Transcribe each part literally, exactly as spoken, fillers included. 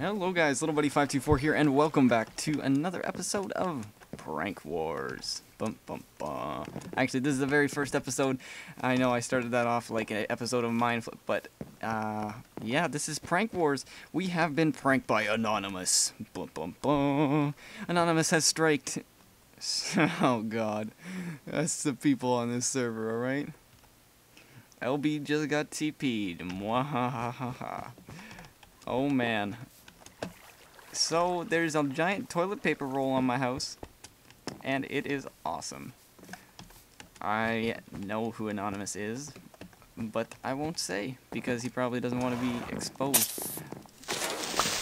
Hello guys, Little Buddy five two four here, and welcome back to another episode of Prank Wars. Bum, bum, bum. Actually, this is the very first episode. I know I started that off like an episode of Mindflip, but uh, yeah, this is Prank Wars. We have been pranked by Anonymous. Bum, bum, bum. Anonymous has striked. Oh god, that's the people on this server, alright? L B just got T P'd. Mwahahaha. Oh man. So there's a giant toilet paper roll on my house, and it is awesome. I know who Anonymous is, but I won't say because he probably doesn't want to be exposed.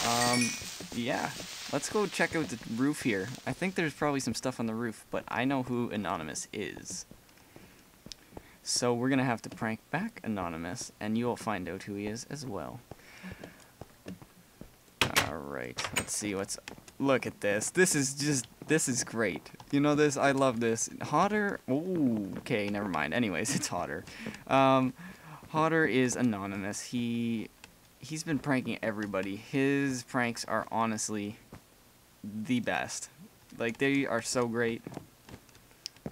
Um, yeah. Let's go check out the roof here. I think there's probably some stuff on the roof, but I know who Anonymous is. So we're gonna have to prank back Anonymous, and you'll find out who he is as well. Alright, let's see what's... Look at this. This is just... This is great. You know this? I love this. Hodder... Ooh, okay, never mind. Anyways, it's Hodder. Um, Hodder is Anonymous. He... He's been pranking everybody. His pranks are honestly the best. Like, they are so great.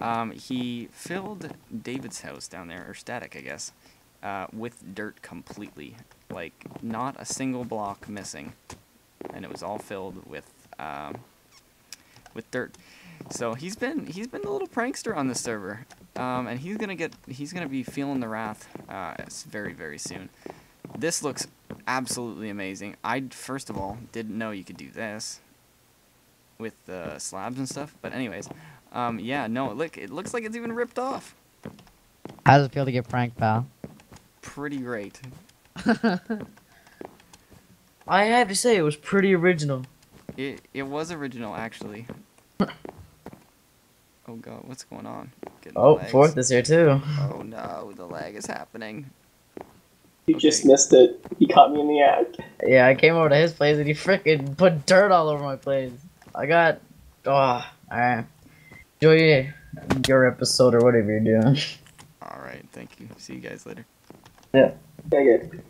Um, he filled David's house down there, or Static, I guess, uh, with dirt completely. Like, not a single block missing. And it was all filled with, um, with dirt. So he's been, he's been a little prankster on this server. Um, and he's gonna get, he's gonna be feeling the wrath, uh, very, very soon. This looks absolutely amazing. I, first of all, didn't know you could do this with the uh, slabs and stuff. But anyways, um, yeah, no, look, it looks like it's even ripped off. How does it feel to get pranked, pal? Pretty great. I have to say, it was pretty original. It it was original, actually. Oh god, what's going on? Getting oh, fourth is here too. Oh no, the lag is happening. You okay. Just missed it. He caught me in the act. Yeah, I came over to his place and he frickin' put dirt all over my place. I got... Oh, alright. Enjoy your episode or whatever you're doing. Alright, thank you. See you guys later. Yeah. Yeah, good.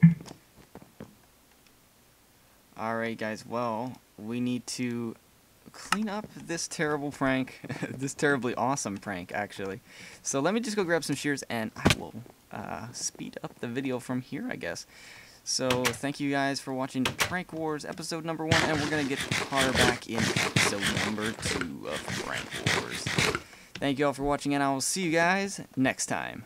Alright guys, well, we need to clean up this terrible prank, this terribly awesome prank actually. So let me just go grab some shears and I will uh, speed up the video from here, I guess. So thank you guys for watching Prank Wars episode number one, and we're going to get Hodder back in episode number two of Prank Wars. Thank you all for watching, and I will see you guys next time.